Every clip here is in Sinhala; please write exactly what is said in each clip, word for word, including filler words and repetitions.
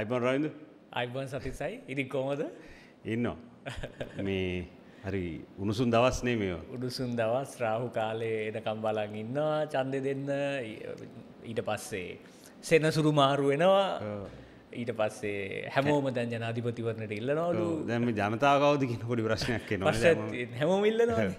iPhone Ravindu? iPhone Sathi Sai. Idi komada? Inno. Me hari unusun dawas ne meyo. Unusun dawas Rahu Kale ena kambalang inna chande denna ඊට පස්සේ සෙනසුරු මාරු වෙනවා. ඊට පස්සේ හැමෝම දැන් ජනාධිපතිවරණයට ඉල්ලනවලු. දැන් මේ ජනතාව කවුද කියන පොඩි ප්‍රශ්නයක් එනවා. පස්සෙත් හැමෝම ඉල්ලනවනේ.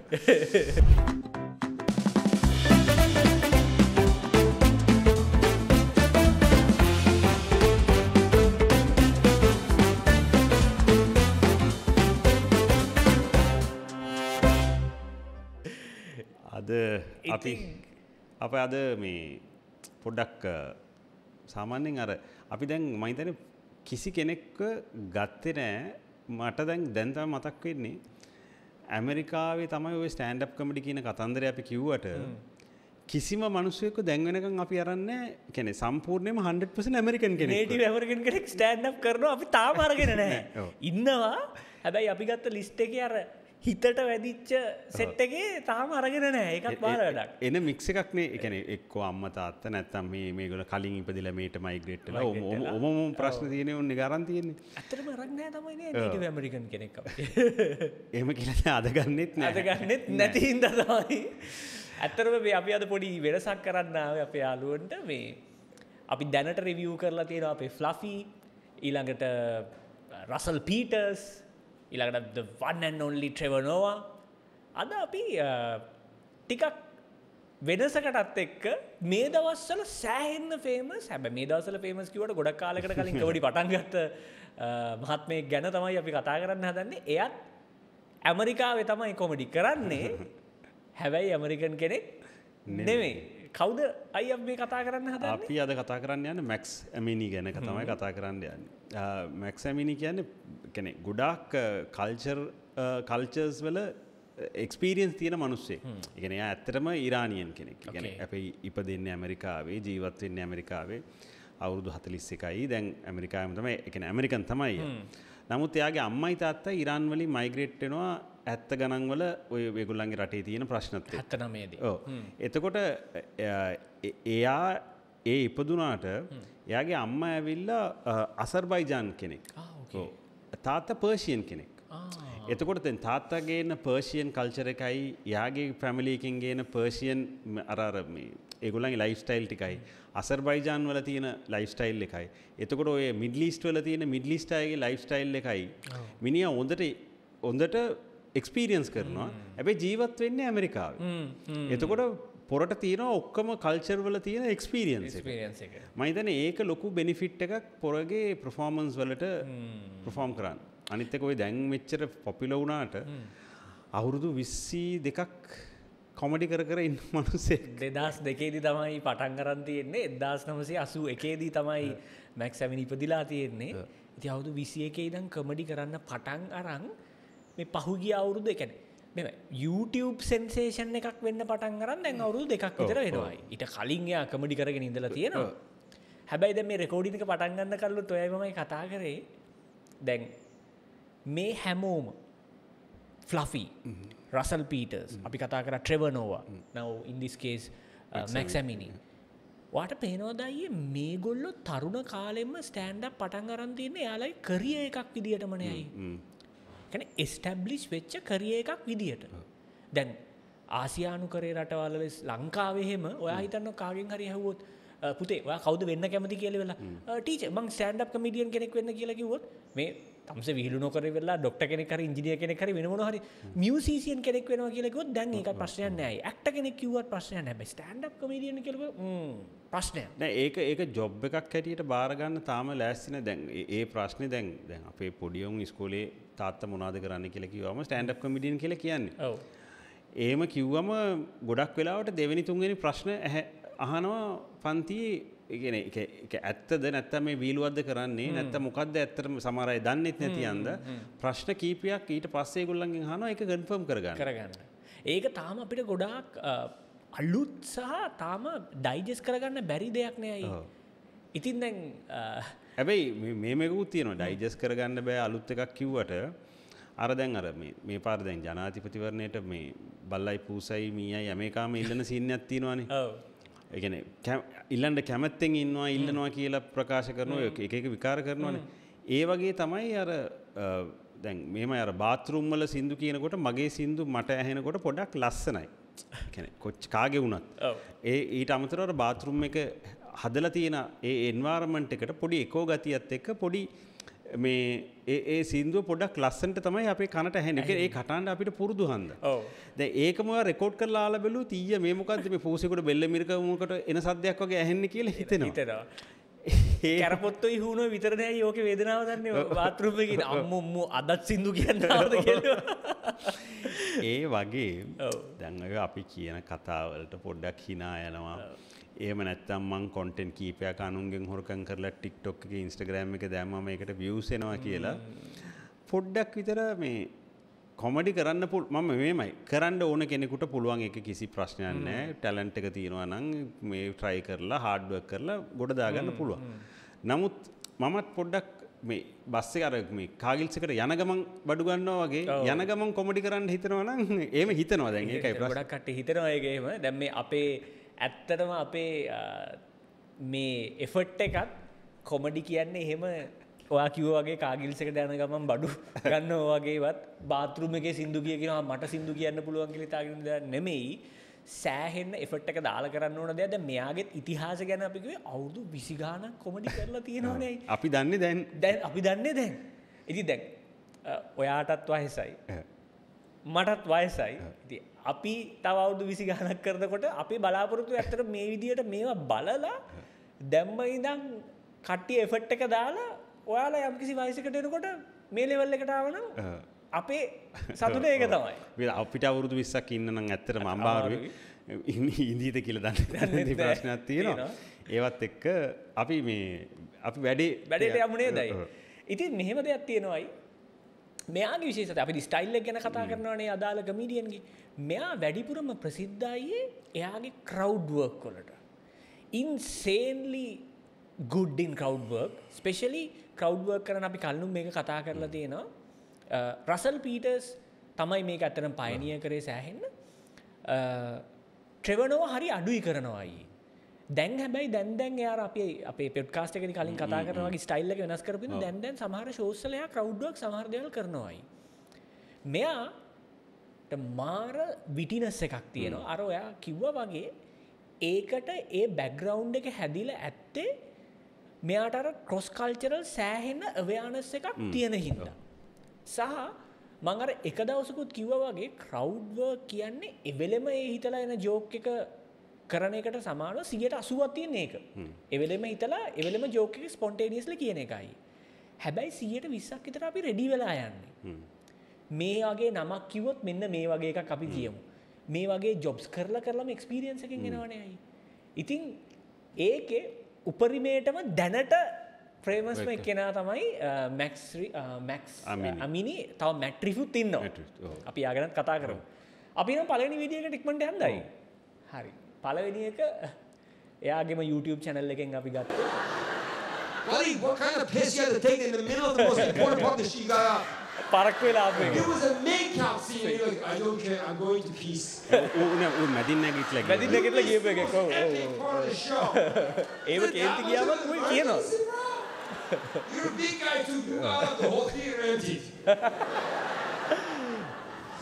අද අපි අපේ අද මේ පොඩ්ඩක් සාමාන්‍යයෙන් අර අපි දැන් මම හිතන්නේ කිසි කෙනෙක්ව ගත්තේ නැහැ. මට දැන් දැන් තමයි මතක් වෙන්නේ ඇමරිකාවේ තමයි ওই ස්ටෑන්ඩ් අප් කමෙඩි කියන කතන්දරය අපි කිව්වට කිසිම මිනිසෙකු දැන් වෙනකන් අපි අරන්නේ නැහැ. කියන්නේ සම්පූර්ණයෙන්ම hundred percent ඇමරිකන් කෙනෙක්. නේටිව් ඇමරිකන් කෙනෙක් ස්ටෑන්ඩ් අප් කරනවා අපි තාම අරගෙන නැහැ. ඉන්නවා. හැබැයි අපි ගත්ත ලිස්ට් එකේ අර හිතට වැඩිච්ච සෙට් එකේ තාම අරගෙන නැහැ. ඒකත් බාර වැඩක්. එන මික්ස් එකක් නේ. ඒ කියන්නේ එක්කෝ අම්මා තාත්තා නැත්තම් මේ මේගොල්ලෝ කලින් ඉපදිලා මේට මයිග්‍රේට් වෙලා ඔම ඔම ප්‍රශ්න තියෙනේ උන්නේ ගාරන් තියෙන්නේ. ඇත්තටම අරන් නැහැ තමයි නේ නේටිව් ඇමරිකන් කෙනෙක් අපි. එහෙම කියලා අද ගන්නෙත් නැහැ. අද ගන්නෙත් නැති හින්දා තමයි. ඇත්තටම මේ අපි අද පොඩි වෙනසක් කරන්න ආවේ අපේ යාළුවන්ට මේ අපි දැනට රිවිව් කරලා තියෙනවා අපේ ෆ්ලෆි ඊළඟට රසල් පීටර්ස් ඊළඟට the one and only Trevor Noah. අද අපි ටිකක් වෙනසකටත් එක්ක මේ දවස්වල සෑහෙන්න famous. හැබැයි මේ දවස්වල famous කිව්වට ගොඩක් කාලයකට කලින් කවඩි පටන් ගත්ත මහත්මයෙක් ගැන තමයි අපි කතා කරන්න හදන්නේ. එයත් ඇමරිකාවේ තමයි කොමඩි කරන්නේ. හැබැයි ඇමරිකන් කෙනෙක් නෙමෙයි. කවුද අයියා මේ කතා කරන්න හදන්නේ? අපි අද කතා කරන්න යන්නේ Max Amini ගැන තමයි කතා කරන්න යන්නේ. Max Amini කියන්නේ කියන්නේ ගොඩාක් කල්චර් කල්චර්ස් වල එක්ස්පීරියන්ස් තියෙන මිනිස්සෙක්. ඒ කියන්නේ එයා ඇත්තටම ඉරානියන් කෙනෙක්. ඒ කියන්නේ අපි ඉපදෙන්නේ ඇමරිකාවේ, ජීවත් වෙන්නේ ඇමරිකාවේ. අවුරුදු හතලිස් එකයි. දැන් ඇමරිකාවේම තමයි. ඒ කියන්නේ ඇමරිකන් තමයි එයා. නමුත් එයාගේ අම්මයි තාත්තා ඉරාන් වලින් මයිග්‍රේට් වෙනවා. ඇත්ත ගණන් වල ඔය ඒගොල්ලන්ගේ රටේ තියෙන ප්‍රශ්නත් එක්ක හතලිස් නවයේදී. ඔව්. එතකොට එයා ඒ ඉපදුනාට එයාගේ අම්මා ඇවිල්ලා අසර්බයිජාන් කෙනෙක්. ඔව්. තාත්තා පර්ෂියන් කෙනෙක්. එතකොට දැන් තාත්තාගේ එන පර්ෂියන් කල්චර් එකයි එයාගේ ෆැමිලි එකකින් ගේන පර්ෂියන් අර අර මේ ඒගොල්ලන්ගේ ලයිෆ් ස්ටයිල් ටිකයි අසර්බයිජාන් වල තියෙන ලයිෆ් ස්ටයිල් එකයි. එතකොට ඔය මිඩ්ල් ඊස්ට් වල තියෙන මිඩ්ල් ඊස්ට් අයගේ ලයිෆ් ස්ටයිල් එකයි. මිනිහා හොඳට හොඳට එක්ස්පීරියන්ස් කරනවා. හැබැයි ජීවත් වෙන්නේ ඇමරිකාවේ. එතකොට පොරට තියෙන ඔක්කොම කල්චර් වල තියෙන එක්ස්පීරියන්ස් එක. මම හිතන්නේ ඒක ලොකු බෙනිෆිට් එකක් පොරගේ performance වලට perform කරන්න. අනිත් එක ඔය දැන් මෙච්චර popular වුණාට අවුරුදු විසි දෙකක් කොමඩි කර කර ඉන්න මිනිස්සෙක්. දෙදාස් දෙකේ දී තමයි පටන් ගන්න තියෙන්නේ. එක්දාස් නවසිය අසූ එකේ දී තමයි Max Amini ඉපදිලා තියෙන්නේ. ඉතින් අවුරුදු විසි එකේ ඉඳන් කොමඩි කරන්න පටන් අරන් මේ පහුගිය අවුරුදු ඒ කියන්නේ මෙව YouTube සෙන්සේෂන් එකක් වෙන්න පටන් අරන් දැන් අවුරුදු දෙකක් විතර වෙනවායි. ඊට කලින් එයා කමෙඩි කරගෙන ඉඳලා තියෙනවා. හැබැයි දැන් මේ රෙකෝඩින් එක පටන් ගන්න කල්ලොත් ඔයයි මමයි කතා කරේ. දැන් මේ හැමෝම Fluffy, Russell Peters, අපි කතා කරා Trevor Noah. Now in this case uh, Max Amini. වාට පේනවද අයියේ මේගොල්ලෝ තරුණ කාලෙම ස්ටෑන්ඩ් අප් පටන් අරන් තින්නේ එයාලයි කරියර් එකක් විදියටම නෑයි. කන එස්ටැබ්ලිෂ් වෙච්ච කරියර් එකක් විදියට. දැන් ආසියානු කරේ රටවල ලංකාවේ හැම ඔයා හිතන්න කාගෙන් හරි ඇහුවොත් පුතේ ඔයා කවුද වෙන්න කැමති කියලා වෙලා ටීචර් මං ස්ටෑන්ඩ් අප් කොමෙඩියන් කෙනෙක් වෙන්න කියලා කිව්වොත් මේ තමසේ විහිළු නොකර වෙලා ડોක්ටර් කෙනෙක් හරි ඉංජිනේර කෙනෙක් හරි වෙන මොනවා හරි මියුසිෂියන් කෙනෙක් වෙනවා කියලා කිව්වොත් දැන් ඒක ප්‍රශ්නයක් නෑ. ඇක්ටර් කෙනෙක් කිව්වත් ප්‍රශ්නයක් නෑ. හැබැයි ස්ටෑන්ඩ් අප් කොමෙඩියන් කියලා හ්ම් ප්‍රශ්නයක් නෑ. ඒක ඒක ජොබ් එකක් හැටියට බාර ගන්න තාම ලෑස්ති නෑ. දැන් ඒ ප්‍රශ්නේ දැන් දැන් අපේ පොඩි උන් ඉස්කෝලේ තාත්ත මොනාද කරන්නේ කියලා කිව්වම ස්ටෑන්ඩ් අප් කොමෙඩියන් කියලා කියන්නේ. ඔව්. එහෙම කිව්වම ගොඩක් වෙලාවට දෙවෙනි තුන්වෙනි ප්‍රශ්න අහනවා පන්තියේ. ඒ කියන්නේ ඒක ඇත්තද නැත්නම් මේ වීලුවක්ද කරන්නේ නැත්නම් මොකද්ද ඇත්තටම සමහර අය දන්නෙත් නැති අඳ ප්‍රශ්න කීපයක් ඊට පස්සේ ඒගොල්ලන්ගෙන් අහනවා ඒක කන්ෆර්ම් කරගන්න. කරගන්න. ඒක තාම අපිට ගොඩාක් අලුත් සහ තාම ඩයිජෙස්ට් කරගන්න බැරි දෙයක් නේ අය. ඉතින් දැන් හැබැයි මේ මේකුත් තියෙනවා ඩයිජෙස්ට් කරගන්න බෑ අලුත් එකක් කිව්වට අර දැන් අර මේ මේ පාර දැන් ජනාධිපතිවරණයට මේ බල්ලයි පූසයි මීයයි ඇමරිකාම ඉල්ලන සීන් එකක් තියෙනවානේ. ඔව්. again, Ilanda Kamat thing in no Illinois Kila Prakasha Karno, Vikar Karno, Evagi Tamai are then Mema are a bathroom, Mala Sinduki and got a Mage Sindu, Mata and a got a product last night. Can coach Kagunat? Oh, eight amateur or bathroom make a Hadalatina, a environment ticket, a podi, Kogatia take a podi. මේ ඒ ඒ සින්දුව පොඩ්ඩක් ලස්සනට තමයි අපේ කනට ඇහෙන්නේ. ඒක ඒ කටහඬ අපිට පුරුදු හන්ද. ඔව්. දැන් ඒකම ඔයා රෙකෝඩ් කරලා ආලා බලුවා තීය මේ මොකද්ද මේ පූසෙකට බෙල්ල මිරික මොකට එන සද්දයක් වගේ ඇහෙන්නේ කියලා හිතෙනවා. හිතනවා. ඒ කරපොත්තොයි හුණෝ විතර දැයි ඕකේ වේදනාව දන්නේ බාත් รู ම් එකේ අම්මෝ අම්මෝ අදත් සින්දු කියනවාද කියලා. ඒ වගේ දැන් ඔය අපි කියන කතා වලට පොඩ්ඩක් hina යනවා. එහෙම නැත්තම් මං content කීපයක් අනුන්ගෙන් හොරකම් කරලා TikTok එකේ Instagram එකේ දැම්මම ඒකට views එනවා කියලා පොඩ්ඩක් විතර මේ comedy කරන්න මම මේමයි කරන්න ඕන කෙනෙකුට පුළුවන් එක කිසි ප්‍රශ්නයක් නැහැ talent එක තියෙනවා නම් මේ try කරලා hard work කරලා ගොඩ දාගන්න පුළුවන්. නමුත් මමත් පොඩ්ඩක් මේ බස් එක අර මේ කාගිල්ස් එකට යන ගමන් බඩු ගන්නවා වගේ යන ගමන් comedy කරන්න හිතනවා නම් එහෙම හිතනවා දැන් ඒකයි ප්‍රශ්න. ගොඩක් කට්ටිය හිතනවා ඒක එහෙම. දැන් මේ අපේ ඇත්තටම අපේ මේ එෆර්ට් එකත් කොමඩි කියන්නේ එහෙම ඔයා කිව්වා වගේ කාගිල්ස් එකට යන ගමන් බඩු ගන්නවා වගේවත් බාත් รู ම් එකේ සින්දු කිය කියනවා මට සින්දු කියන්න පුළුවන් කියලා හිතාගෙන ඉඳලා නෙමෙයි සෑහෙන්න එෆර්ට් එක දාලා කරන්න ඕන දෙයක්. දැන් මෙයාගේ ඉතිහාසය ගැන අපි කිව්වේ අවුරුදු විසි ගානක් කොමඩි කරලා තියෙනවනේ. අපි දන්නේ දැන්. දැන් අපි දන්නේ දැන්. ඉතින් දැන් ඔයාටත් වයසයි. මටත් වයසයි. ඉතින් අපි තව අවුරුදු විසි ගණක් කරනකොට අපි බලාපොරොත්තු ඇත්තට මේ විදියට මේවා බලලා දැම්ම ඉඳන් කට්ටිය එෆර්ට් එක දාලා ඔයාලා යම්කිසි වයසකට එනකොට මේ ලෙවල් එකට ආවනම් අපේ සතුට ඒක තමයි. අපිට අවුරුදු විස්සක් ඉන්න නම් ඇත්තටම අමාරුයි. ඉඳීද කියලා දන්නේ නැති ප්‍රශ්නයක් තියෙනවා. ඒවත් එක්ක අපි මේ අපි වැඩි වැඩේට යමු නේද? ඉතින් මෙහෙම දෙයක් තියෙනවායි මෙයාගේ විශේෂතාවය අපි ස්ටයිල් එක ගැන කතා කරනවානේ අදාළ කමීඩියන්ගේ. මෙයා වැඩිපුරම ප්‍රසිද්ධයි එයාගේ crowd work වලට. insanely good in crowd work. especially crowd work කරන අපි කලින් මේක කතා කරලා තියෙනවා. Russell Peters තමයි මේක ඇත්තටම pioneer කරේ සෑහෙන්න. Trevor Noah හරි අඩුයි කරනවා අයියේ. දැන් හැබැයි දැන් දැන් එයා අපි අපේ පොඩ්කාස්ට් එකේදී කලින් කතා කරන වගේ ස්ටයිල් එක වෙනස් කරපු ඉතින් දැන් දැන් සමහර ෂෝස් වල එයා ක්‍රවුඩ් වර්ක් සමහර දේවල් කරනවායි. මෙයාට මාර විටිනස් එකක් තියෙනවා. අර ඔයා කිව්වා වගේ ඒකට ඒ බෑග්ග්‍රවුන්ඩ් එක හැදිලා ඇත්තේ මෙයාට අර ක්‍රොස් කල්චරල් සෑහෙන අවෙයානස් එකක් තියෙන හින්දා. සහ මම අර එක දවසකුත් කිව්වා වගේ ක්‍රවුඩ් වර්ක් කියන්නේ එවෙලෙම ඒ හිතලා එන ජෝක් එක කරන එකට සමානව සියයට අසූවක් තියෙන එක. එවෙලෙම හිතලා එවෙලෙම ජෝක් එක ස්පොන්ටේනියස්ලි කියන එකයි. හැබැයි සියයට විස්සක් විතර අපි රෙඩි වෙලා යන්නේ. මේ වගේ නමක් කිව්වොත් මෙන්න මේ වගේ එකක් අපි කියමු. මේ වගේ ජොබ්ස් කරලා කරලාම එක්ස්පීරියන්ස් එකකින් එනවනේ අය. ඉතින් ඒකේ උපරිමයටම දැනට ෆේමස්ම එක්කෙනා තමයි මැක්ස් මැක්ස් අමිනි. තව මැට්‍රිෆුත් ඉන්නවා. අපි යාගෙනත් කතා කරමු. අපි නම් පළවෙනි වීඩියෝ එකට ඉක්මනට යන්නයි. හරි. පළවෙනි එක එයාගේම YouTube channel එකෙන් අපි ගත්තා. Buddy, what kind of piss you had to take in the middle of the most important part of the show you got out? පරක් වෙලා ආපු එක. It was a main camp scene. You're like, I don't care, I'm going to peace. ඕ නෑ ඕ මැදින් නැගිටලා ගියා. මැදින් නැගිටලා ගියපු එක. ඔව් ඔව්. ඒක කේන්ති ගියාම කොයි කියනවා. You're a big guy too. You got out the whole theater empty.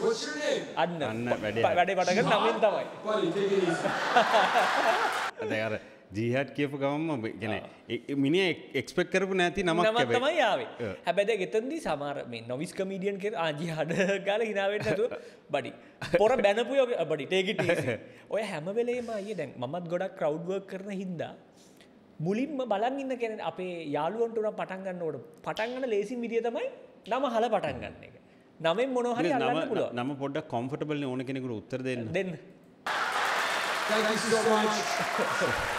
What's your name? අන්න අන්න වැඩේ වැඩේ පටගෙන නමෙන් තමයි. පරි take it easy. දැන් අර ජීහඩ් කියපු ගමන්ම يعني මිනිහා එක්ස්පෙක්ට් කරපු නැති නමක් තමයි ආවේ. හැබැයි දැන් එතනදී සමහර මේ නොවිස් කමීඩියන් කියන ආ ජීහඩ් ගාලා hina වෙන්න නැතුව බඩි පොර බැනපු බඩි take it easy. ඔය හැම වෙලේම අයියේ දැන් මමත් ගොඩක් crowd work කරන හින්දා මුලින්ම බලන් ඉන්න කියන්නේ අපේ යාළුවන්ට උනා පටන් ගන්නකොට පටන් ගන්න ලේසිම විදිය තමයි නම හල පටන් ගන්න එක. නමෙන් මොනව හරි අල්ලන්න පුළුවන්. නම පොඩ්ඩක් කම්ෆර්ටබල් නේ ඕන කෙනෙකුට උත්තර දෙන්න. දෙන්න. Thank you so much.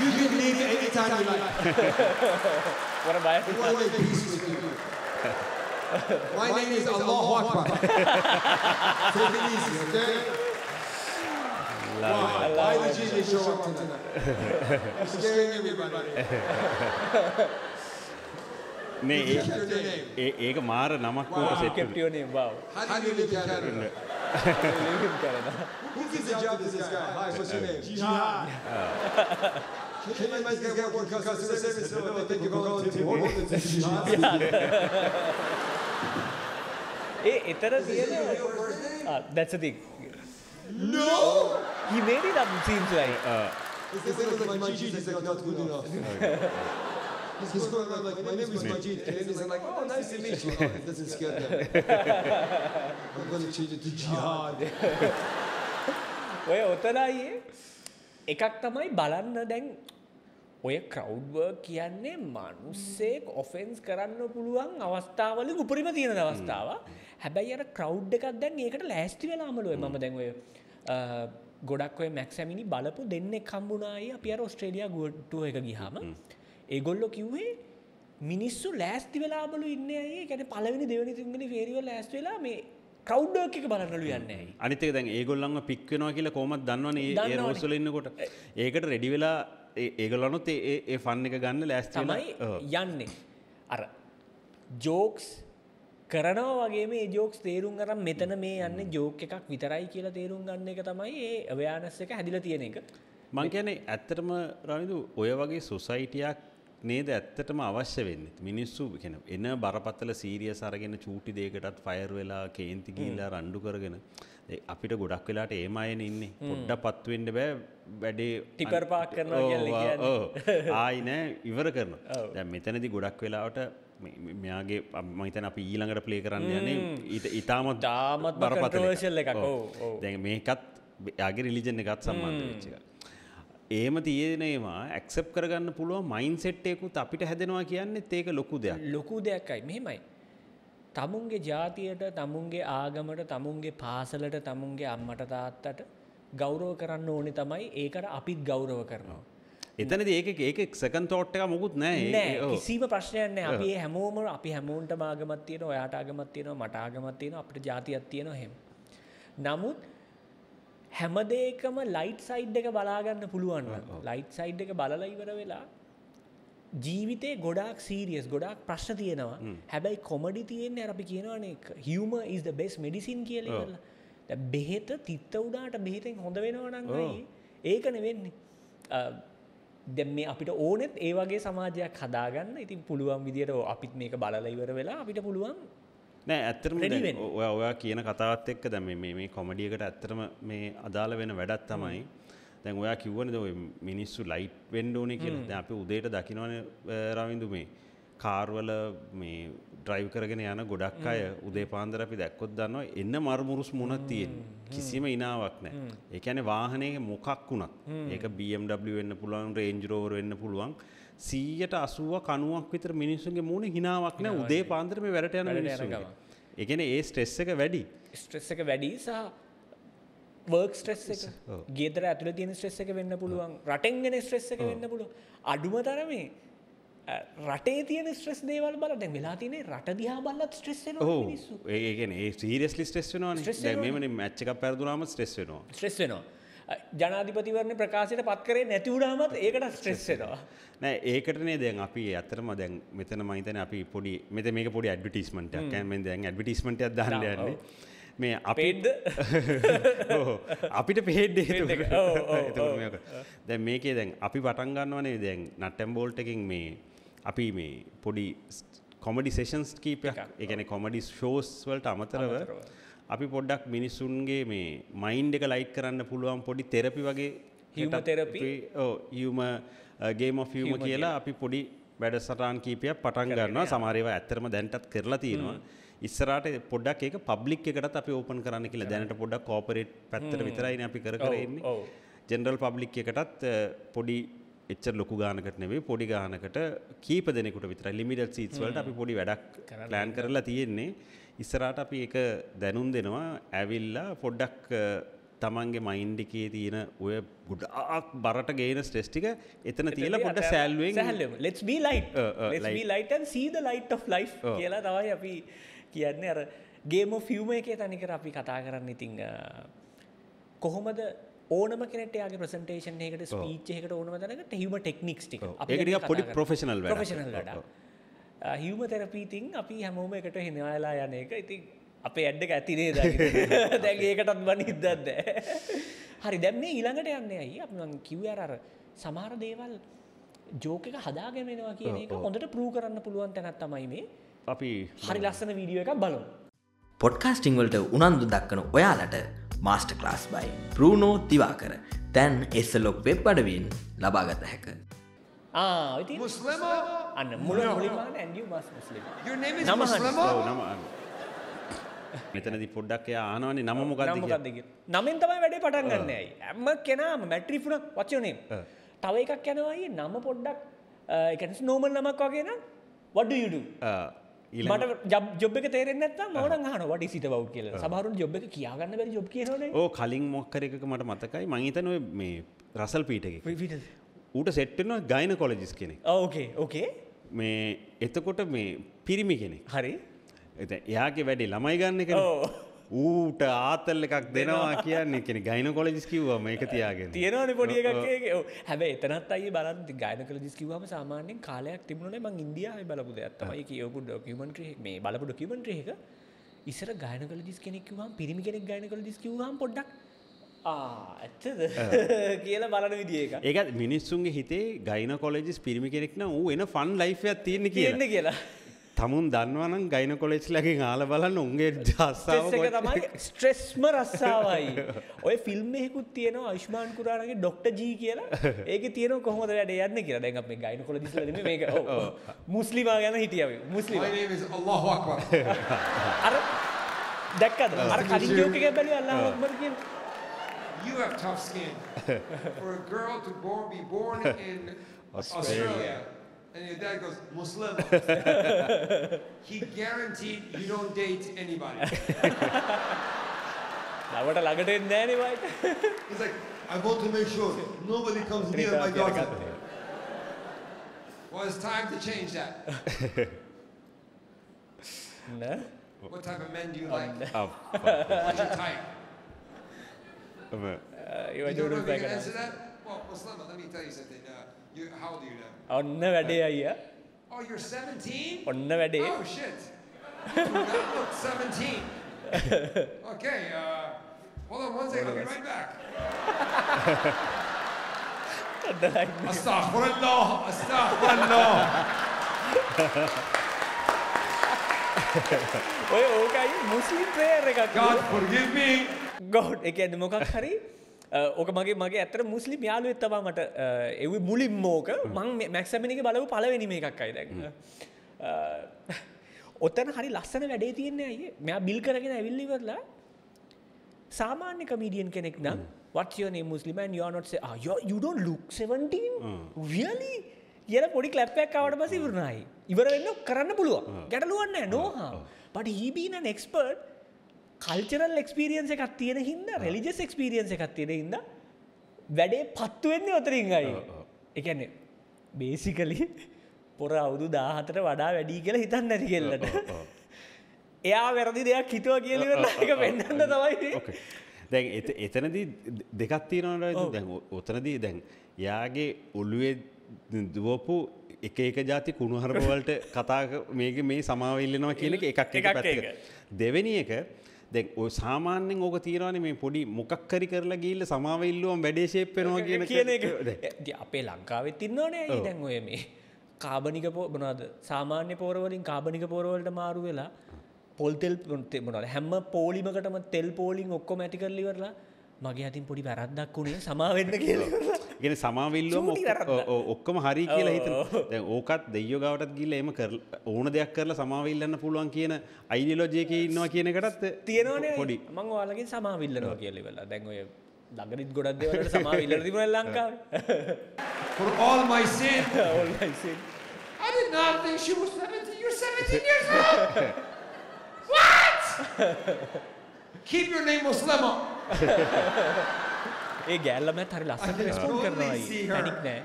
You can leave anytime you like. What am I? My name is Allahu Akbar. Take it easy, okay? Why? Why the G J show up tonight? I'm scaring everybody. Name. Your name. Wow. How do you live your name? Who's this job this guy? Hi, what's your name? Jihad. Can you guys get one customer service? I think you're going to work with this Jihad. That's a thing. No! He made it up, it seems like. Uh, It's the same as Majid, he's like, not good enough. He's going like, like, my name is Majid, and then he's like, oh, nice to meet you. Oh, it doesn't scare them. I'm going to change it to Jihad. Oye, otana ye, ekak tamai balanna den, oye crowd work kiyanne manussek offense karanna puluwan avasthawalin uparima thiyena avasthawa. Habai ara crowd ekak den ekata läästi welama loe mama den oye ගොඩක් ඔය මැක්ස් ඇමිනි බලපු දෙන්නෙක් හම්බුණායි අපි අර ඕස්ට්‍රේලියා ගුවටුව එක ගියාම ඒගොල්ලෝ කිව්වේ මිනිස්සු ලෑස්ති වෙලාමලු ඉන්නේ අය ඒ කියන්නේ පළවෙනි දෙවෙනි තුන්වෙනි ෆේරිය වල ලෑස්ති වෙලා මේ ක්‍රවුඩ් වර්ක් එක බලන්නලු යන්නේ අය අනිත් එක දැන් ඒගොල්ලන්ව පික් වෙනවා කියලා කොහොමද දන්නවනේ ඒ රෝස් වල ඉන්නකොට ඒකට රෙඩි වෙලා ඒගොල්ලනොත් ඒ ඒ ෆන් එක ගන්න ලෑස්ති වෙලා යන්නේ අර ජෝක්ස් කරනවා වගේ මේ ජෝක්ස් තේරුම් ගන්න මෙතන මේ යන්නේ ජෝක් එකක් විතරයි කියලා තේරුම් ගන්න එක තමයි ඒ අවයනස් එක හැදිලා තියෙන එක මම කියන්නේ ඇත්තටම රනිදු ඔය වගේ සොසයිටියක් නේද ඇත්තටම අවශ්‍ය වෙන්නේ මිනිස්සු කියන එන බරපතල සීරියස් අරගෙන චූටි දෙයකටත් ෆයර් වෙලා කේන්ති ගිහිල්ලා රණ්ඩු කරගෙන අපිට ගොඩක් වෙලාට එහෙම අයනේ ඉන්නේ පොඩ්ඩක්වත් වෙන්න බෑ වැඩේ ටිපර් පාක් කරනවා කියලා කියන්නේ ආයි නෑ ඉවර කරනවා දැන් මෙතනදී ගොඩක් වෙලාවට මෙයාගේ මම හිතන්නේ අපි ඊළඟට ප්ලේ කරන්න යන්නේ ඊට ඊටමත් තාමත් බරපතල එකක් ඔව් දැන් මේකත් යාගේ රිලිජන් එකත් සම්බන්ධ වෙච්ච එකක්. එහෙම තියෙනේවා ඇක්සෙප්ට් කරගන්න පුළුවන් මයින්ඩ් සෙට් එකකුත් අපිට හැදෙනවා කියන්නේත් ඒක ලොකු දෙයක්. ලොකු දෙයක්යි. මෙහෙමයි. තමුන්ගේ ජාතියට, තමුන්ගේ ආගමට, තමුන්ගේ පාසලට, තමුන්ගේ අම්මට තාත්තට ගෞරව කරන්න ඕනේ තමයි. ඒකට අපිත් ගෞරව කරනවා. එතනදී ඒක ඒක සෙකන්ඩ් තෝට් එක මොකුත් නැහැ. නෑ කිසිම ප්‍රශ්නයක් නැහැ. අපි හැමෝම අපි හැමෝන්ටම ආගමක් තියෙනවා. ඔයාට ආගමක් තියෙනවා. මට ආගමක් තියෙනවා. අපිට ජාතියක් තියෙනවා. එහෙම. නමුත් හැම දෙයකම ලයිට් සයිඩ් එක බලා ගන්න පුළුවන් නම් ලයිට් සයිඩ් එක බලලා ඉවර වෙලා ජීවිතේ ගොඩාක් සීරියස් ගොඩාක් ප්‍රශ්න තියෙනවා. හැබැයි කොමඩි තියෙන්නේ අර අපි කියනවනේ හියුමර් is the best medicine කියලා ඉවරලා. දැන් බෙහෙත තිත්ත උඩාට බෙහෙතෙන් හොඳ වෙනවා නම් අයි ඒකනේ වෙන්නේ. දැන් මේ අපිට ඕනෙත් ඒ වගේ සමාජයක් හදාගන්න. ඉතින් පුළුවන් විදියට අපිත් මේක බලලා ඉවර වෙලා අපිට පුළුවන් නෑ ඇත්තටම දැන් ඔයා ඔයා කියන කතාවත් එක්ක දැන් මේ මේ කොමඩි එකට ඇත්තටම මේ අදාළ වෙන වැඩක් තමයි. දැන් ඔයා කිව්වනේ දැන් ඔය මිනිස්සු ලයිට් වෙන්න ඕනේ කියලා. දැන් අපි උදේට දකින්නනේ රවින්දු මේ කාර් වල මේ ඩ්‍රයිව් කරගෙන යන ගොඩක් අය උදේ පාන්දර අපි දැක්කොත් දන්නවා එන්න මර්මුරුස් මොනක් තියෙන්නේ. කිසිම ඉනාවක් නැහැ. ඒ කියන්නේ වාහනයේ මොකක් වුණත් ඒක B M W වෙන්න පුළුවන්, Range Rover වෙන්න පුළුවන්. සියයට අසූව කණුවක් විතර මිනිස්සුන්ගේ මූණේ හිනාවක් නැහැ උදේ පාන්දර මේ වැරට යන මිනිස්සුන්ගේ. ඒ කියන්නේ ඒ ස්ට්‍රෙස් එක වැඩි. ස්ට්‍රෙස් එක වැඩි සහ work stress එක. ගෙදර ඇතුලේ තියෙන ස්ට්‍රෙස් එක වෙන්න පුළුවන්. රටෙන් එන ස්ට්‍රෙස් එක වෙන්න පුළුවන්. අඩුම තරමේ රටේ තියෙන ස්ට්‍රෙස් දේවල් බලලා දැන් වෙලා තියෙන්නේ රට දිහා බලලත් ස්ට්‍රෙස් වෙනවා මිනිස්සු. ඒ ඒ කියන්නේ ඒ සීරියස්ලි ස්ට්‍රෙස් වෙනවානේ. දැන් මේවනේ මැච් එකක් පරදුනාම ස්ට්‍රෙස් වෙනවා. ස්ට්‍රෙස් වෙනවා. ජනාධිපතිවරණේ ප්‍රකාශයට පත් කරේ නැති වුණාමත් ඒකට ස්ට්‍රෙස් වෙනවා. නෑ ඒකටනේ දැන් අපි ඇත්තටම දැන් මෙතන මම හිතන්නේ අපි පොඩි මෙතන මේක පොඩි ඇඩ්වර්ටයිස්මන්ට් එකක්. මම දැන් ඇඩ්වර්ටයිස්මන්ට් එකක් දාන්න යන්නේ. මේ අපිට අපිට පේඩ් දෙයක්. ඔව් ඔව් ඔව්. දැන් මේකේ දැන් අපි පටන් ගන්නවනේ දැන් නට්ටම් බෝල්ට් එකකින් මේ අපි මේ පොඩි කොමඩි සෙෂන්ස් කීපයක් ඒ කියන්නේ කොමඩි ෂෝස් වලට අමතරව අපි පොඩ්ඩක් මිනිසුන්ගේ මේ මයින්ඩ් එක ලයිට් කරන්න පුළුවන් පොඩි තෙරපි වගේ හියුමර් තෙරපි ඔව් හියුමර් ගේම් ඔෆ් හියුමර් කියලා අපි පොඩි වැඩසටහන් කීපයක් පටන් ගන්නවා සමහර ඒවා ඇත්තටම දැනටත් කරලා තියෙනවා ඉස්සරහට පොඩ්ඩක් ඒක පබ්ලික් එකටත් අපි ඕපන් කරන්න කියලා දැනට පොඩ්ඩක් කෝපරේට් පැත්තට විතරයිනේ අපි කර කර ඉන්නේ ජෙනරල් පබ්ලික් එකටත් පොඩි එච්චර ලොකු ගානකට නෙවෙයි පොඩි ගානකට කීප දෙනෙකුට විතරයි ලිමිටඩ් සීට්ස් වලට අපි පොඩි වැඩක් ප්ලෑන් කරලා තියෙන්නේ ඉස්සරහට අපි ඒක දැනුම් දෙනවා ඇවිල්ලා පොඩ්ඩක් තමන්ගේ මයින්ඩ් එකේ තියෙන ඔය ගොඩාක් බරට ගේන ස්ට්‍රෙස් ටික එතන තියලා පොඩ්ඩක් සෑල්වෙන් සෑල්වෙමු let's be light let's be light and see the light of life කියලා තමයි අපි කියන්නේ අර ගේම් ඔෆ් හියුමර් එකේ තනිකර අපි කතා කරන්නේ ඉතින් කොහොමද ඕනම කෙනෙක්ට යාගේ ප්‍රසන්ටේෂන් එකකට ස්පීච් එකකට ඕනම දැනකට හියුමර් ටෙක්නික්ස් ටික අපි ඒක පොඩි ප්‍රොෆෙෂනල් වැඩ ප්‍රොෆෙෂනල් වැඩ හියුමර් තෙරපි තින් අපි හැමෝම එකට හිනවලා යන එක ඉතින් අපේ ඇඩ් එක ඇති නේද දැන් ඒකටත් බනිද්දක් නැහැ හරි දැන් මේ ඊළඟට යන්නේ අයිය අපි මං කිව්වේ අර අර සමහර දේවල් ජෝක් එක හදාගෙන එනවා කියන එක හොඳට ප්‍රූව් කරන්න පුළුවන් තැනක් තමයි මේ අපි හරි ලස්සන වීඩියෝ එකක් බලමු පොඩ්කාස්ටිං වලට උනන්දු දක්වන ඔයාලට master class by Bruno Diwakara දැන් S L O C web අඩවියෙන් ලබා ගත හැකිය Ah, it is Muslima? Anna, Muslima and you must Muslim. Your name is Muslima? Oh, Nama. මෙතනදී පොඩ්ඩක් එයා ආනවනේ නම මොකක්ද කියලා. නම මොකක්ද කියලා. නමෙන් තමයි වැඩේ පටන් ගන්න ඇයි. හැම කෙනාම මැට්‍රික් වුණා what's your name? තව එකක් යනවා අයියේ නම පොඩ්ඩක් ඒ කියන්නේ normal නමක් වගේ නම් what do you do? මට ජොබ් එක තේරෙන්නේ නැත්තම් මම නම් අහනවා what is it about කියලා. සමහරවිට ජොබ් එක කියා ගන්න බැරි ජොබ් කියනවනේ. ඔව් කලින් මොකක් හරි එකක මට මතකයි මං හිතන්නේ මේ රසල් පීටර් එකේ. පීටර් ඌට සෙට් වෙනවා ගයිනකොලොජිස්ට් කෙනෙක්. ඔව් ඕකේ ඕකේ. මේ එතකොට මේ පිරිමි කෙනෙක්. හරි. එයාගේ වැඩේ ළමයි ගන්න එක ඌට ආතල් එකක් දෙනවා කියන්නේ කියන්නේ ගයිනකොලොජිස්ට් කිව්වා මේක තියාගෙන තියෙනවනේ පොඩි එකක් ඒකේ ඔව් හැබැයි එතනත් අයියේ බලන්න ගයිනකොලොජිස්ට් කිව්වම සාමාන්‍යයෙන් කාලයක් තිබුණනේ මම ඉන්දියාවේ බලපු දෙයක් තමයි කියවපු ડોකියුමන්ටරි එක මේ බලපු ડોකියුමන්ටරි එක ඉස්සර ගයිනකොලොජිස්ට් කෙනෙක් කිව්වම පිරිමි කෙනෙක් ගයිනකොලොජිස්ට් කිව්වම පොඩ්ඩක් ආ ඇත්තද කියලා බලන විදිය එක ඒක මිනිස්සුන්ගේ හිතේ ගයිනකොලොජිස්ට් පිරිමි කෙනෙක් නම් ඌ එන ෆන් ලයිෆ් එකක් තියෙන කියලා තමුන් දන්නවනම් ගයිනකොලොජිස්ට් ලගෙන් ආලා බලන්න උන්ගේ රස්සාව ඒක තමයි ස්ට්‍රෙස්ම රස්සාවයි. ඔය ෆිල්ම් එකකුත් තියෙනවා ආයුෂ්මාන් කුරානාගේ ડોක්ටර් ජී කියලා. ඒකේ තියෙනවා කොහොමද වැඩේ යන්නේ කියලා. දැන් අපි ගයිනකොලොජිස්ට්ලා නෙමෙයි මේක. ඔව්. මුස්ලිමා ගැන හිටියා මේ. මුස්ලිමා. My name is Allahu Akbar. අර දැක්කද? අර කලින් ජෝක් එකක් බැලුවා අල්ලාහ් අක්බර් කියන. You have tough skin. For a girl to born, be born in Australia. And your dad goes, Muslim. He guaranteed you don't date anybody. He's like, I want to make sure nobody comes near my daughter. Well, it's time to change that. No? What type of men do you like? Oh, what's your type? Uh, you, you don't know if you can answer that? Well, Muslim, let me tell you something. Uh, You, how old are you now? On the day I yeah. Oh, you're seventeen. On the day. Oh shit. You do not look seventeen. Okay. Uh, hold on one second. I'll be right back. Astaghfirullah. Astaghfirullah. Oye, okay. Muslim prayer ekak. God forgive me. God. Ekak mokak hari. ඕක මගේ මගේ ඇත්තට මුස්ලිම් යාළුවෙක් තමයි මට ඒ මුලින්ම ඕක මම මැක්ස් ඇමිනිගේ බලපු පළවෙනි මේකක් අය දැන් ඔතන හරි ලස්සන වැඩේ තියන්නේ අයියේ මෙයා බිල් කරගෙන ඇවිල්ලා ඉවරලා සාමාන්‍ය කමීඩියන් කෙනෙක් නම් what's your name muslim and you are not say ah you, you don't look seventeen really කියලා පොඩි ක්ලැප් එකක් ආවට පස්සේ ඉවරයි ඉවර වෙන්න කරන්න පුළුවන් ගැටලුවක් නැහැ no harm but he been an expert cultural experience එකක් තියෙන හින්දා රිලිජියස් එක්ස්පීරියන්ස් එකක් තියෙන හින්දා වැඩේ පත්තු වෙන්නේ උතරින් අය. ඒ කියන්නේ බේසිකලි පොර අවුරුදු දහහතර වඩා වැඩි කියලා හිතන්න ඇති කෙල්ලට. එයා වැරදි දෙයක් හිතුවා කියලා ඉවරලා ඒක වෙන්නන්න තමයි. ඕකේ. දැන් එතනදී දෙකක් තියෙනවා නේද? දැන් උතනදී දැන් යාගේ ඔළුවේ දුවපු එක එක જાති කුණුහරුප වලට කතා මේක මේ සමාව ඉල්ලනවා කියන එක එකක් එක පැත්තක. දෙවෙනි එක දැන් ඔය සාමාන්‍යයෙන් ඕක තියනවානේ මේ පොඩි මොකක් හරි කරලා ගිහිල්ලා සමාව ඉල්ලුවම වැඩේ ෂේප් වෙනවා කියන එක. දැන් අපේ ලංකාවෙත් ඉන්නෝනේ. දැන් ඔය මේ කාබනික මොනවාද සාමාන්‍ය පොර වලින් කාබනික පොර වලට මාරු වෙලා පොල් තෙල් මොනවාද හැම පොලිමකටම තෙල් පොලින් ඔක්කොම ඇටි කරලා ඉවරලා මගේ අතින් පොඩි වැරද්දක් වුණේ සමාව වෙන්න කියලා ඉවරලා. ඉගෙන සමාව ඉල්ලුවම ඔක්කොම හරි කියලා හිතනවා. දැන් ඕකත් දෙයියෝ ගාවටත් ගිහිල්ලා එහෙම කරලා ඕන දෙයක් කරලා සමාව ඉල්ලන්න පුළුවන් කියන අයිඩියොලොජි එකේ ඉන්නවා කියන එකටත් තියෙනවනේ. පොඩි මම ඔයාලගෙන් සමාව ඉල්ලනවා කියලා ඉවරලා. දැන් ඔය ළඟනිත් ගොඩක් දේවල් වලට සමාව ඉල්ලලා තිබුණා ලංකාවේ. For all my sin, all my sin. I did not think she was seventeen. You're seventeen years old. What? Keep your name Muslima. ඒ ගැල්ලම හරි ලස්සනට රෙස්පොන්ඩ් කරනවා අනික් නෑ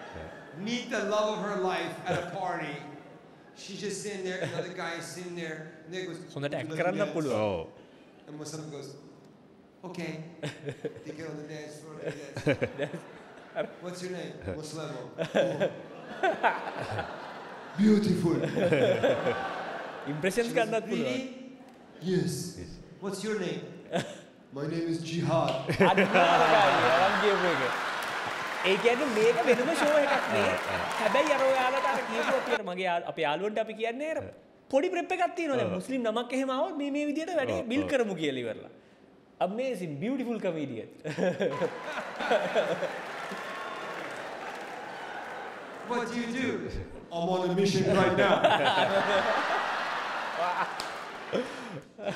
meet the love of her life at a party she just sitting there another guy is sitting there and they goes හොඳට ඇක් කරන්න පුළුවන් ඔව් and Muslim goes okay they get on the dance floor what's your name Muslim oh. beautiful impressions ගන්නත් පුළුවන් yes yes What's your name? My name is Jihad. I don't know about you. I'm giving it. Make a bit of a show. What do you do? I'm on a mission right now.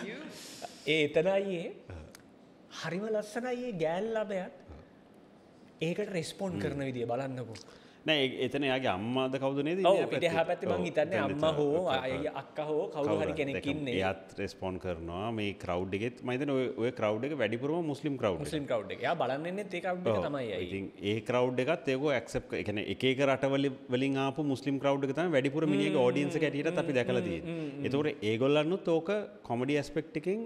You? Etanai. හරිම ලස්සනයි ඒ ගෑල්ලාබයත් ඒකට රෙස්පොන්ඩ් කරන විදිය බලන්නකෝ නෑ එතන යාගේ අම්මාද කවුද නේද ඉන්නේ අපිට එහා පැත්තේ මං හිතන්නේ අම්මා හෝ අක්කා හෝ කවුරු හරි කෙනෙක් ඉන්නේ එයාත් රෙස්පොන්ඩ් කරනවා මේ ක්‍රවුඩ් එකෙත් මම හිතන්නේ ඔය ඔය ක්‍රවුඩ් එක වැඩිපුරම මුස්ලිම් ක්‍රවුඩ් එක මුස්ලිම් ක්‍රවුඩ් එක එයා බලන්න ඉන්නේත් ඒ ක්‍රවුඩ් එක තමයි අය ඉතින් ඒ ක්‍රවුඩ් එකත් ඒකෝ ඇක්සෙප්ට් ඒ කියන්නේ එක එක රටවල වලින් ආපු මුස්ලිම් ක්‍රවුඩ් එක තමයි වැඩිපුර මිනිහගේ ඔඩියන්ස් එක හැටියටත් අපි දැකලා තියෙන්නේ ඒතකොට ඒගොල්ලන්නුත් ඕක කොමඩි ඇස්පෙක්ට් එකෙන්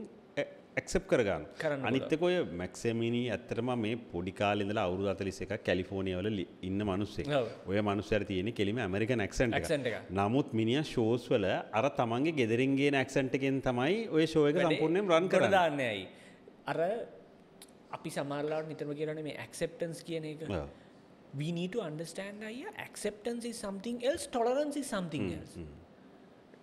accept කරගන්න. අනිත් එක ඔය මැක්ස් ඇමිනි ඇත්තටම මේ පොඩි කාලේ ඉඳලා අවුරුදු හතලිස් එකක් කැලිෆෝනියා වල ඉන්න මිනිස්සෙක්. ඔය මිනිස්සයාට තියෙන කෙලිම ඇමරිකන් ඇක්සන්ට් එක. නමුත් මිනිහා ෂෝස් වල අර තමන්ගේ ගෙදරින් ගේන ඇක්සන්ට් එකෙන් තමයි ඔය ෂෝ එක සම්පූර්ණයෙන්ම රන් කරන්නේ. දාන්නේ ඇයි? අර අපි සමාජලාවට නිතරම කියනනේ මේ ඇක්සෙප්ටන්ස් කියන එක. We need to understand අයියා acceptance is something else, tolerance is something else.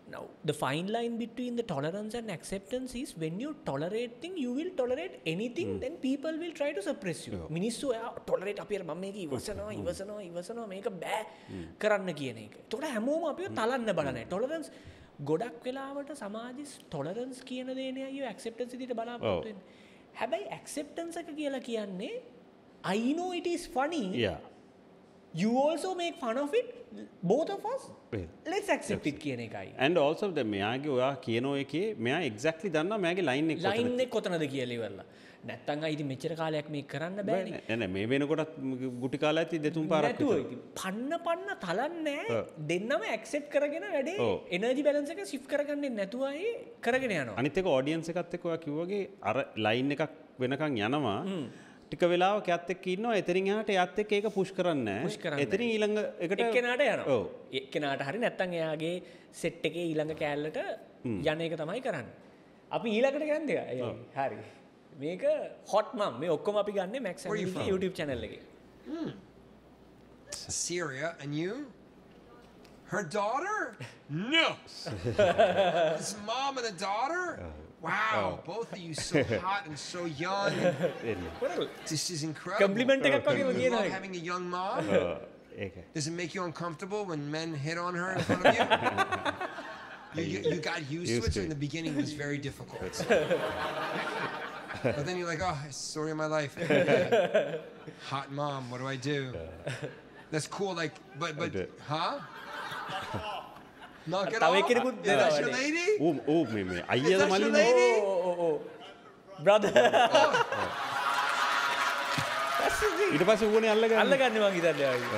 Now, the fine line between the tolerance and acceptance is when you tolerate things, you will tolerate anything, mm. then people will try to suppress you. Yeah. Minissu ya tolerate api ara mamma eka iwasanawa iwasanawa iwasanawa meka ba karanna kiyana eka. Etora hamoma apiwa talanna balana. Tolerance godak welawata samajis tolerance kiyana deene ayiwa acceptance idita balapottu wenna. Habai acceptance eka kiyala kiyanne I know it is funny. Yeah. You also make fun of it. Both of us. Yeah. Let's accept yes. it කියන එකයි. And also the මෙයාගේ ඔයා කියන එකේ මෙයා exactly දන්නවා මෙයාගේ line එක කොතනද. Line එක කොතනද කියලා ඉවරලා. නැත්තම් ආයි ඉතින් මෙච්චර කාලයක් මේක කරන්න බෑනේ. නෑ නෑ මේ වෙනකොටත් ගුටි කාලයත් දෙතුන් පාරක් විතර. නැතුව ඉතින් පන්න පන්න තලන්නේ නෑ. දෙන්නම accept කරගෙන වැඩේ energy balance එක shift කරගන්නේ නැතුව ආයි කරගෙන යනවා. අනිත් එක audience එකත් එක්ක ඔයා කිව්වාගේ අර line එකක් වෙනකන් යනවා. ටික වෙලාවක් එයත් එක්ක ඉන්නවා එතරින් එහාට එයත් එක්ක ඒක පුෂ් කරන්නේ නැහැ එතරින් ඊළඟ එකට එක්කෙනාට යනවා ඔව් එක්කෙනාට හරි නැත්නම් එයාගේ සෙට් එකේ ඊළඟ කෑල්ලට යන එක තමයි කරන්නේ අපි ඊළඟට ගන්නේ ඒක හරි මේක හොට් මම් මේ ඔක්කොම අපි ගන්නේ මැක්ස් ඇමිනිගේ YouTube channel එකේ Syria and you her daughter no his mom and a daughter Wow, oh. both of you so hot and so young. This is incredible. Compliment I love having a young mom. Does it make you uncomfortable when men hit on her in front of you? you, you, you got used, used to it, so in the beginning it was very difficult. So. But then you're like, oh, it's the story of my life. Hot mom, what do I do? That's cool, like, but, but, huh? Knock it off? Is that your lady? Oh, oh, me, me. Is that your lady? Oh, oh, oh. Brother. That's the thing. It's all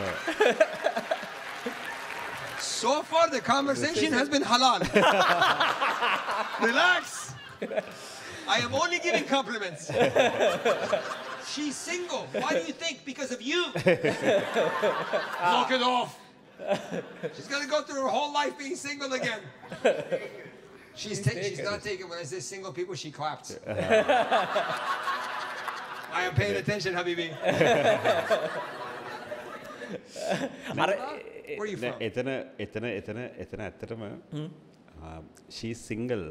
So far, the conversation has been halal. Relax. I am only giving compliments. She's single. Why do you think? Because of you. Knock it off. She's going to go through her whole life being single again. She's, she's, ta she's not taken. When I say single people, she clapped. I am paying attention, Habibi. Where are you from? Etana, etana, etana, etana, etana. She's single.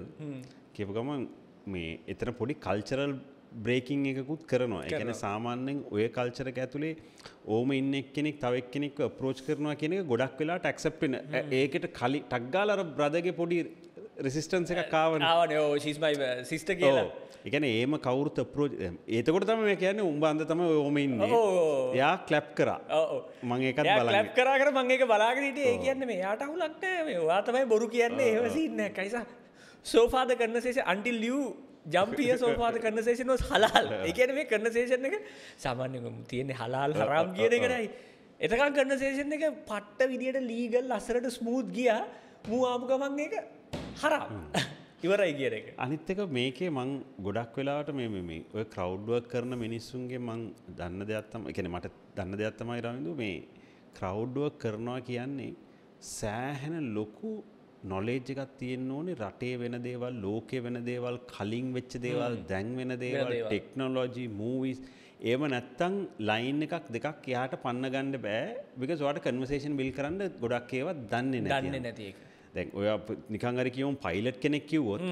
Kepagama me etana podi cultural. Breaking එකකුත් කරනවා. ඒ කියන්නේ සාමාන්‍යයෙන් ඔය කල්චර් එක ඇතුලේ ඕම ඉන්න එක්කෙනෙක් තව එක්කෙනෙක්ව අප්‍රෝච් කරනවා කියන එක ගොඩක් වෙලාවට ඇක්සෙප්ට් වෙන. ඒකට කලි ටක් ගාලා අර බ්‍රදර්ගේ පොඩි රෙසිස්ටන්ස් එකක් ආවනේ. ආවනේ. ඔව් she's my sister කියලා. ඒ කියන්නේ එහෙම කවුරුත් අප්‍රෝච් ඒතකොට තමයි මම කියන්නේ උඹ අඳ තමයි ඕම ඉන්නේ. එයා ක්ලැප් කරා. ඔව්. මම ඒකත් බලන්නේ. ක්ලැප් කරා කර මම ඒක බලාගෙන හිටියේ. ඒ කියන්නේ මේ යාට අහුලක් නැහැ මේ. ඔයා තමයි බොරු කියන්නේ. එහෙම සීන් එකක්. අයිසා. So far the conversation until you Jump here so far the conversation was halal. Again, we conversation nigga. Saman halal haram gear nigga. It's a conversation nigga. Patta we did legal, lassera smooth gear. Mu abgamang nigga. Haram. You are a gear nigga. Anitaka make a mang godakwela to me. A crowd work karna minisunge mang danadatam. I can matter danadatamai ramindu me. Crowd work karna kiani. Sahan and loku knowledge එකක් තියෙන්න ඕනේ රටේ වෙන දේවල් ලෝකේ වෙන දේවල් කලින් වෙච්ච දේවල් දැන් වෙන දේවල් ටෙක්නොලොජි මූවිස් එහෙම නැත්තම් ලයින් එකක් දෙකක් එහාට පන්න ගන්න බෑ because ඔයාට කන්වර්සේෂන් බිල් කරන්න ගොඩක් ඒවා දන්නේ නැති දන්නේ නැති එක දැන් ඔය නිකන් හරි කියමු පයිලට් කෙනෙක් කිව්වොත් ඒ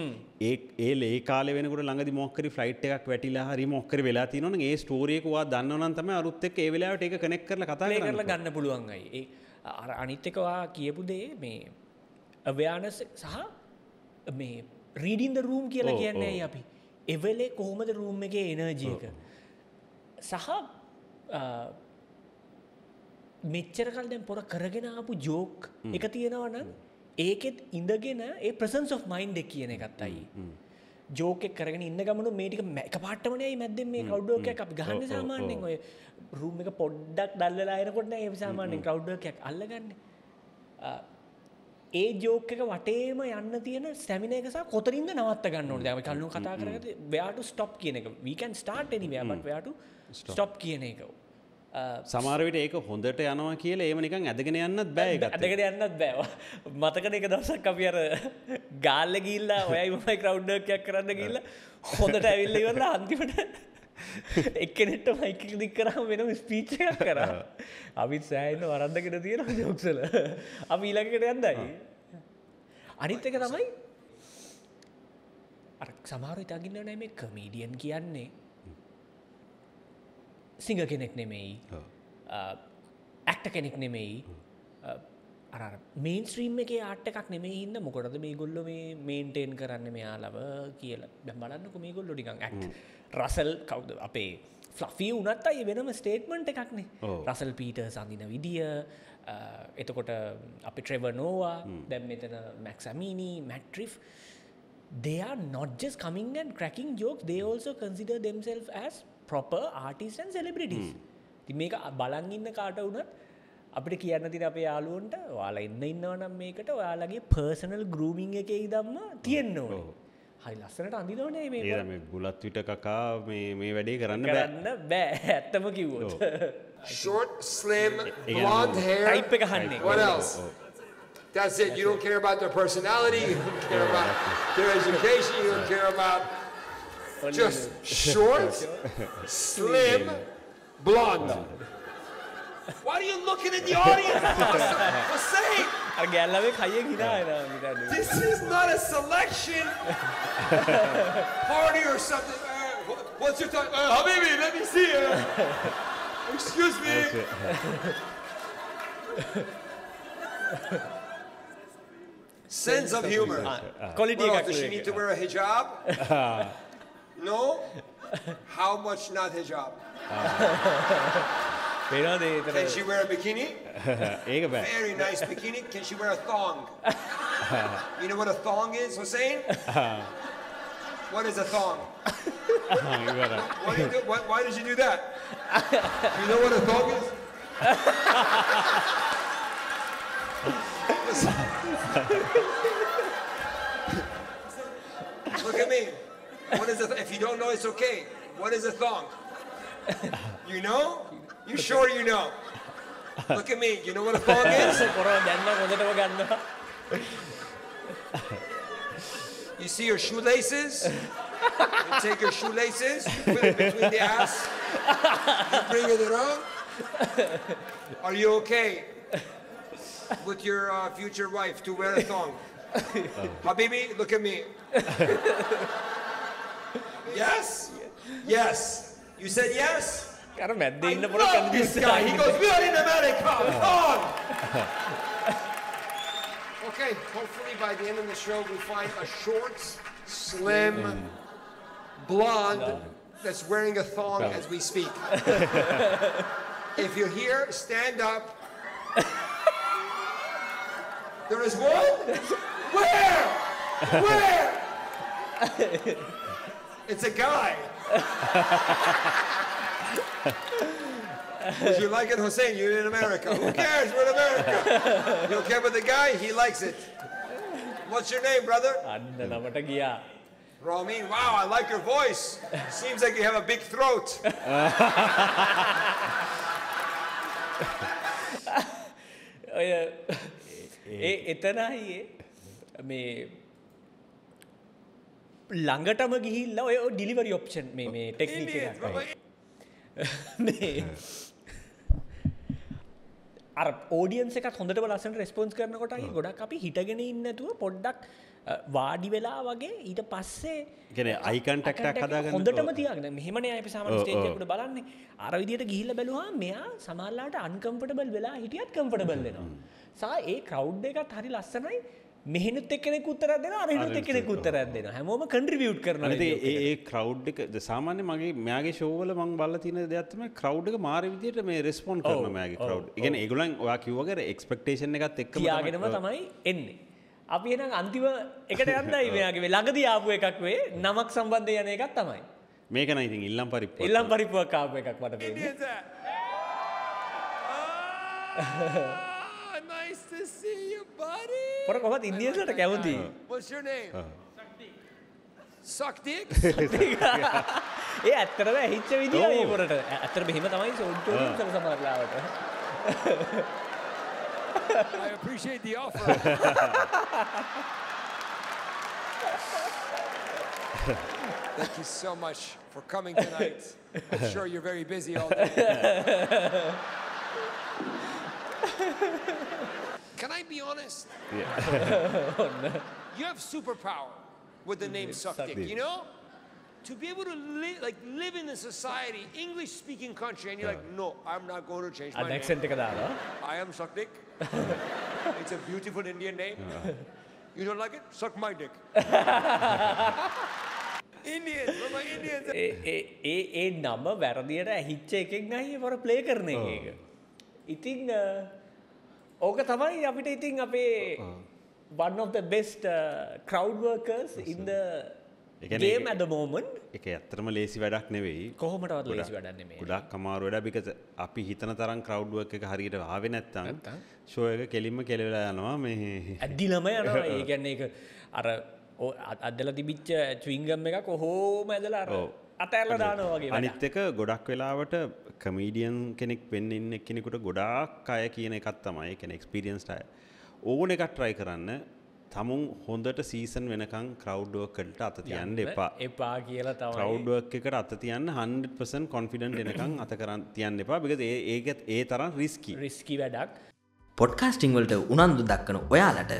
ඒ ලේ කාලේ වෙනකොට ළඟදී මොක් කරි ෆ්ලයිට් එකක් වැටිලා හරි මොක් කරි වෙලා තියෙනවනම් ඒ ස්ටෝරි එක ඔයා දන්නවනම් තමයි අරුත් එක්ක ඒ වෙලාවට ඒක කනෙක්ට් කරලා කතා කරන්න කරලා ගන්න පුළුවන් අය ඒ අර අනිත් එක ඔයා කියපු දේ මේ awareness සහ මේ reading the room කියලා කියන්නේ අය අපි එවලේ කොහොමද room එකේ energy එක සහ මෙච්චර කල් දැන් පොර කරගෙන ආපු joke එක තියෙනවා නම් ඒකෙත් ඉඳගෙන ඒ presence of mind එක කියන එකත් අයි joke එක කරගෙන ඉන්න ගමන මේ ටික එකපාරටම නෙයි මැද්දෙන් මේ crowd work එකක් අපි ගහන්නේ සාමාන්‍යයෙන් ඔය room එක පොඩ්ඩක් දැල්ලලා එනකොට නෑ ඒ සාමාන්‍යයෙන් crowd work එකක් අල්ලගන්නේ ඒ ජෝක් එක වටේම යන්න තියෙන ස්ටැමිනා එක සහ කොතරින්ද නවත්ත ගන්න ඕනේ. දැන් අපි කලින් කතා කරගත්තේ where to stop කියන එක. We can start anywhere but where to stop කියන එක. සමහර විට ඒක හොඳට යනවා කියලා එහෙම නිකන් ඇදගෙන යන්නත් බෑ ඒකට. ඇදගෙන යන්නත් බෑ. මතකද එක දවසක් අපි අර ගාල්ල ගිහිල්ලා ඔයයි මමයි crowd work එකක් කරන්න ගිහිල්ලා හොඳට ඇවිල්ලා ඉවරලා අන්තිමට එක්කෙනෙක්ට මයික් එක දික් කරාම වෙනම ස්පීච් එකක් කරා. අපි සෑහෙන වරද්දගෙන තියෙනවා jokes වල. අපි ඊළඟට යන්නයි. අනිත් එක තමයි අර සමහරව හිතාගින්න නෑ මේ comedian කියන්නේ singer කෙනෙක් නෙමෙයි. actor කෙනෙක් නෙමෙයි. අර අර mainstream එකේ art එකක් නෙමෙයි හින්දා මොකටද මේගොල්ලෝ මේ maintain කරන්නේ මෙයාලව කියලා. දැන් බලන්නකෝ මේගොල්ලෝ නිකන් act. රසල් කවුද අපේ ෆ්ලෆී වුණත් අය වෙනම ස්ටේට්මන්ට් එකක්නේ. රසල් පීටර්ස් අඳින විදිය එතකොට අපි ට්‍රෙවර් නෝවා දැන් මෙතන මැක්ස් ඇමිනි මැට්‍රිෆ් they are not just coming and cracking jokes they also consider themselves as proper artists and celebrities. ඉතින් මේක බලන් ඉන්න කාට වුණත් අපිට කියන්න තියෙන අපේ යාළුවන්ට ඔයාලා ඉන්න ඉන්නවනම් මේකට ඔයාලගේ personal grooming එකේ ඉඳන්ම තියෙන්න ඕනේ. හරි ලස්සනට අඳිනවනේ මේ මේ මේ බුලත් විට කකා මේ මේ වැඩේ කරන්න බෑ කරන්න බෑ ඇත්තම කිව්වොත් short slim blonde hair type එක ගන්න what else that's it you don't care about their personality you don't care about their education you don't care about just short slim blonde why are you looking at the audience for saying this is not a selection party or something. Uh, what's your time? Uh, Habibi, let me see you. Excuse me. Sense of humor. Quality. Well, does she need to wear a hijab? No? How much not hijab? Can she wear a bikini? Very nice bikini. Can she wear a thong? You know what a thong is, Hussein? What is a thong? Why, do you do, why, why did you do that? You know what a thong is? Look at me. What is a th- if you don't know, it's okay. What is a thong? You know? You sure you know? Look at me. You know what a thong is? You see your shoelaces? You take your shoelaces, you put it between the ass, you bring it around. Are you okay with your uh, future wife to wear a thong? Habibi, look at me. Yes? Yes. You said yes? I love this guy. He goes, we are in America. Come on. Okay, hopefully by the end of the show we find a short, slim, blonde that's wearing a thong as we speak. If you're here, stand up. There is one? Where? Where? It's a guy. Would you like it, Hussein? You're in America. Who cares? We're in America. You care about the guy? He likes it. What's your name, brother? Ramin. Wow, I like your voice. Seems like you have a big throat. Oh yeah. Eh, etana hi. මේ ළඟටම ගිහිල්ලා ඔය ඩිලිවරි ඔප්ෂන් මේ මේ ටෙක්නික් එකක් මේ අර ඔඩියන්ස් එකත් හොඳටම ලස්සනට රෙස්පොන්ස් කරනකොට අය ගොඩක් අපි හිටගෙන ඉන්නේ නැතුව පොඩ්ඩක් වාඩි වෙලා වගේ ඊට පස්සේ කියන්නේ අයි කන්ටැක්ට් එකක් හදාගන්න හොඳටම තියාගෙන මෙහෙමනේ අපි සාමාන්‍ය ස්ටේජ් එකට බලන්නේ අර විදියට ගිහිල්ලා බැලුවා මෙයා සමාල්ලාට අන්කම්ෆර්ටබල් වෙලා හිටියත් කම්ෆර්ටබල් වෙනවා සා ඒ ක්‍රවුඩ් එකත් හරි ලස්සනයි මෙහෙනුත් එක්කෙනෙක් උත්තරයක් දෙනවා අර එහෙනුත් එක්කෙනෙක් උත්තරයක් දෙනවා හැමෝම කන්ට්‍රිබියුට් කරනවා ඒ ඒ ක්‍රවුඩ් එක සාමාන්‍ය මගේ මෙයාගේ ෂෝ වල මම බලලා තියෙන දෙයක් තමයි ක්‍රවුඩ් එක මාරේ විදියට මේ රෙස්පොන්ඩ් කරනවා මෙයාගේ ක්‍රවුඩ්. ඒ කියන්නේ ඒගොල්ලන් ඔයා කිව්වා වගේ එක්ස්පෙක්ටේෂන් එකත් එක්කම තියාගෙනම තමයි එන්නේ. අපි එහෙනම් අන්තිම එකට යද්දී මෙයාගේ ළඟදී ආපු එකක් වෙයි නමක් සම්බන්ධයෙන් යන එකක් තමයි. මේක නයි ඉතින් ඉල්ලම් පරිප්පුවක්. ඉල්ලම් පරිප්පුවක් ආපු එකක් මට දෙන්නේ. Nice to see you, buddy. What about Indians? What about Indians? What's your name? Uh. Suck dick. Suck dick. Yeah, that's the way. Hitch a video. You put it. That's the way. Him and I is old. Two years old. Samar Lal. I appreciate the offer. Thank you so much for coming tonight. I'm sure you're very busy all day. Can I be honest? Yeah. Oh, no. You have superpower with the name Suck Dick, you know? To be able to li like live in a society, English-speaking country, and you're yeah. like, no, I'm not going to change my An name. Accent I am Suck Dick. It's a beautiful Indian name. Yeah. You don't like it? Suck my dick. Indians, what about Indians? A number, Varadira, he checking, he for a play karne. ඉතින් ඕක තමයි අපිට ඉතින් අපේ one of the best uh, crowd workers in the game at the moment. ඒක ඇත්තටම ලේසි වැඩක් නෙවෙයි. කොහොමදවත් ලේසි වැඩක් නෙමෙයි. ගොඩක් අමාරු වැඩක් because අපි හිතන තරම් crowd work එක හරියට ආවේ නැත්නම් show එක කෙලින්ම කෙලවලා යනවා මේ. ඇදිලම යනවා. ඒ කියන්නේ ඒක අර අදලා තිබිච්ච chewing gum එකක් කොහොම ඇදලා අර අතෑරලා දානවා වගේ. අනිත් එක ගොඩක් වෙලාවට කමීඩියන් කෙනෙක් වෙන්න ඉන්න කෙනෙකුට ගොඩාක් අය කියන එකක් තමයි. ඒ කියන්නේ එක්ස්පීරියන්ස්ඩ් අය. ඕන එකක් try කරන්න. තමුන් හොඳට සීසන් වෙනකන් crowd work වලට අත තියන්න එපා. එපා කියලා තමයි. crowd work එකට අත තියන්න one hundred percent confident වෙනකන් අත කරන් තියන්න එපා. because ඒක ඒ තරම් risky. risky වැඩක්. podcasting වලට උනන්දු දක්වන ඔයාලට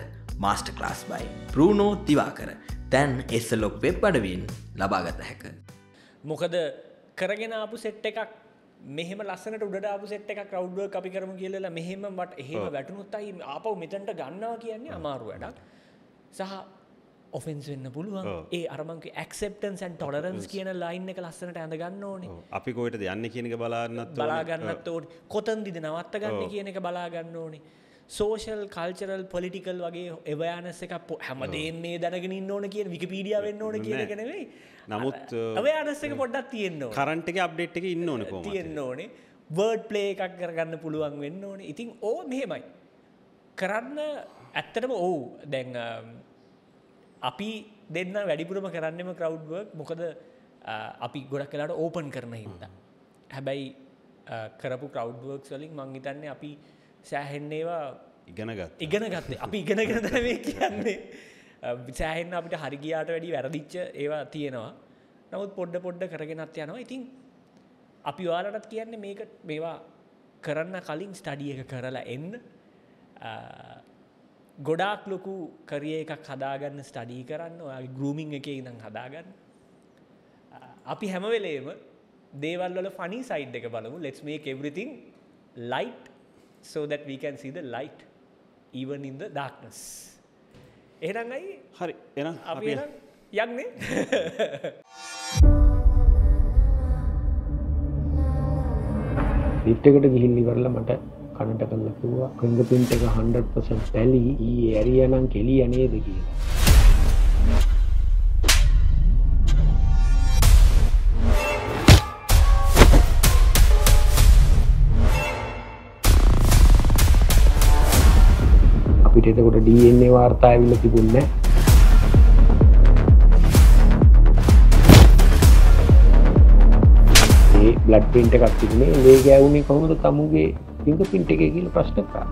masterclass by Bruno Diwakara. දැන් S L O web අඩවියෙන් ලබාගත හැකියි. මොකද කරගෙන ආපු සෙට් එකක් මෙහෙම ලස්සනට උඩට ආපු සෙට් එකක් ක්‍රවුඩ් වර්ක් අපි කරමු කියලා මෙහෙම මට එහෙම වැටුනොත් අය ආපහු මෙතනට ගන්නවා කියන්නේ අමාරු වැඩක් සහ ඔෆෙන්ස් වෙන්න පුළුවන් ඒ අර මං කිය ඇක්සෙප්ටන්ස් ඇන්ඩ් ටොලරන්ස් කියන ලයින් එක ලස්සනට ඇඳ ගන්න ඕනේ අපි කොහෙටද යන්නේ කියන එක බලන්නත් බලා ගන්නත් ඕනේ කොතනදද නවත්ත ගන්න කියන එක බලා ගන්න ඕනේ සෝෂල් කල්චරල් පොලිටිකල් වගේ අවයනස් එකක් හැමදේම මේ දැනගෙන ඉන්න ඕන කියන විකිපීඩියා වෙන්න ඕන කියන එක නෙවෙයි. නමුත් අවයනස් එක පොඩ්ඩක් තියෙන්න ඕන. කරන්ට් එකේ අප්ඩේට් එකේ ඉන්න ඕන කොහොමද? තියෙන්න ඕනේ. වර්ඩ් ප්ලේ එකක් කරගන්න පුළුවන් වෙන්න ඕනේ. ඉතින් ඕ මෙහෙමයි. කරන්න ඇත්තටම ඕව්. දැන් අපි දෙන්න වැඩිපුරම කරන්නේම ක්‍රවුඩ් වර්ක්. මොකද අපි ගොඩක් වෙලාවට ඕපන් කරන හින්දා. හැබැයි කරපු ක්‍රවුඩ් වර්ක්ස් වලින් මං හිතන්නේ අපි සෑහෙන්නේවා ඉගෙන ගත්තා. ඉගෙන ගත්තේ. අපි ඉගෙනගෙන තමයි මේ කියන්නේ. සෑහෙන්න අපිට හරි ගියාට වැඩිය වැරදිච්ච ඒවා තියෙනවා. නමුත් පොඩ පොඩ කරගෙනත් යනවා. ඉතින් අපි ඔයාලටත් කියන්නේ මේක මේවා කරන්න කලින් ස්ටඩි එක කරලා එන්න. ගොඩාක් ලොකු කරියර් එකක් හදාගන්න ස්ටඩි කරන්න. ඔයාගේ ගෲමින් එකේ ඉඳන් හදාගන්න. අපි හැම වෙලේම දේවල් වල ෆනි සයිඩ් එක බලමු. Let's make everything light. So that we can see the light even in the darkness. එහෙනම් අය හරි එහෙනම් අපි යන්නේ ලිෆ්ට් එකට ගිහින් ඉවරලා මට කනට කළා කිව්වා කංග පින්ට් එක one hundred percent පැලි ඊ ඇරියා නම් කෙලිය නේද කියලා. එතකොට D N A වාර්තා ඇවිල්ලා තිබුණේ නැහැ. මේ බ්ලඩ් print එකක් තිබුණේ. මේ ගෑවුනේ කොහොමද තමුගේ fingerprint එකේ කියලා ප්‍රශ්න කරා.